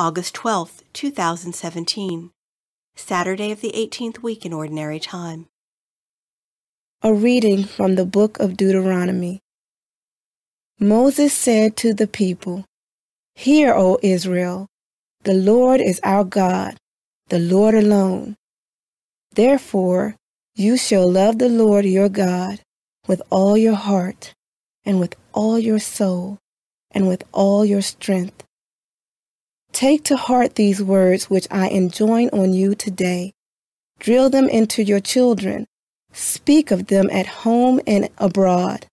August 12, 2017, Saturday of the 18th week in Ordinary Time. A reading from the book of Deuteronomy. Moses said to the people, "Hear, O Israel, the Lord is our God, the Lord alone. Therefore you shall love the Lord your God with all your heart, and with all your soul, and with all your strength. Take to heart these words which I enjoin on you today. Drill them into your children. Speak of them at home and abroad,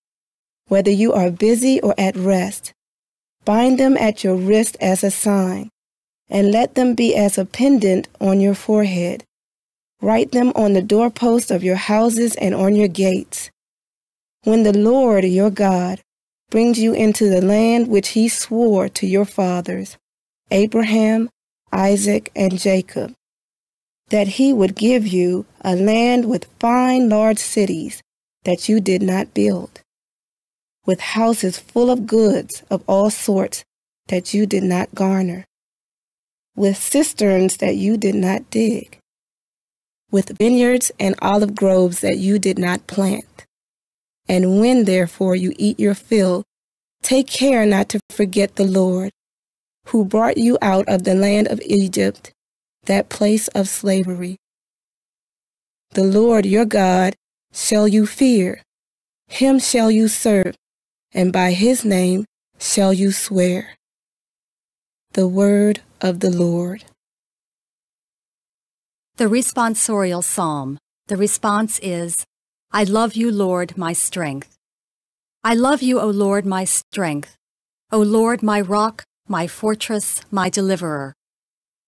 whether you are busy or at rest. Bind them at your wrist as a sign, and let them be as a pendant on your forehead. Write them on the doorposts of your houses and on your gates. When the Lord your God brings you into the land which he swore to your fathers, Abraham, Isaac, and Jacob, that he would give you a land with fine large cities that you did not build, with houses full of goods of all sorts that you did not garner, with cisterns that you did not dig, with vineyards and olive groves that you did not plant. And when therefore you eat your fill, take care not to forget the Lord, who brought you out of the land of Egypt, that place of slavery. The Lord your God shall you fear, him shall you serve, and by his name shall you swear." The word of the Lord. The responsorial psalm. The response is, "I love you, Lord, my strength. I love you, O Lord, my strength. O Lord, my rock, my fortress, my deliverer.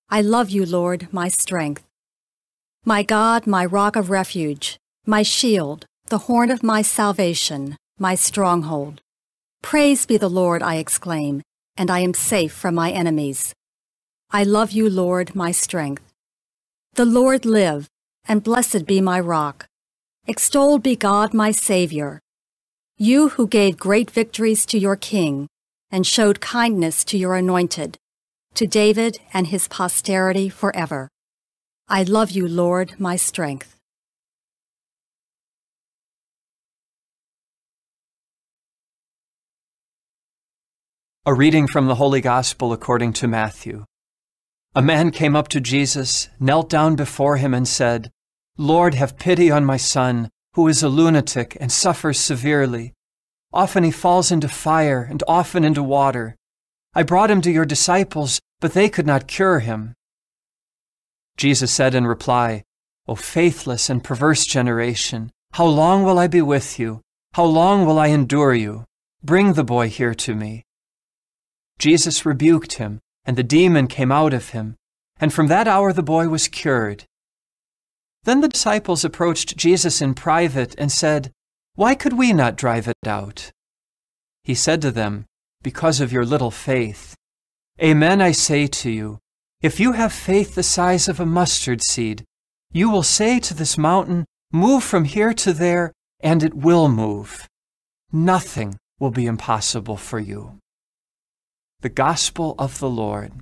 I love you, Lord, my strength. My God, my rock of refuge, my shield, the horn of my salvation, my stronghold. Praise be the Lord, I exclaim, and I am safe from my enemies. I love you, Lord, my strength. The Lord live, and blessed be my rock. Extolled be God, my Savior. You who gave great victories to your king, and showed kindness to your anointed, to David and his posterity forever. I love you, Lord, my strength." A reading from the Holy Gospel according to Matthew. A man came up to Jesus, knelt down before him, and said, "Lord, have pity on my son, who is a lunatic and suffers severely. Often he falls into fire and often into water. I brought him to your disciples, but they could not cure him." Jesus said in reply, "O faithless and perverse generation, how long will I be with you? How long will I endure you? Bring the boy here to me." Jesus rebuked him, and the demon came out of him, and from that hour the boy was cured. Then the disciples approached Jesus in private and said, "Why could we not drive it out?" He said to them, "Because of your little faith. Amen, I say to you, if you have faith the size of a mustard seed, you will say to this mountain, 'Move from here to there,' and it will move. Nothing will be impossible for you." The Gospel of the Lord.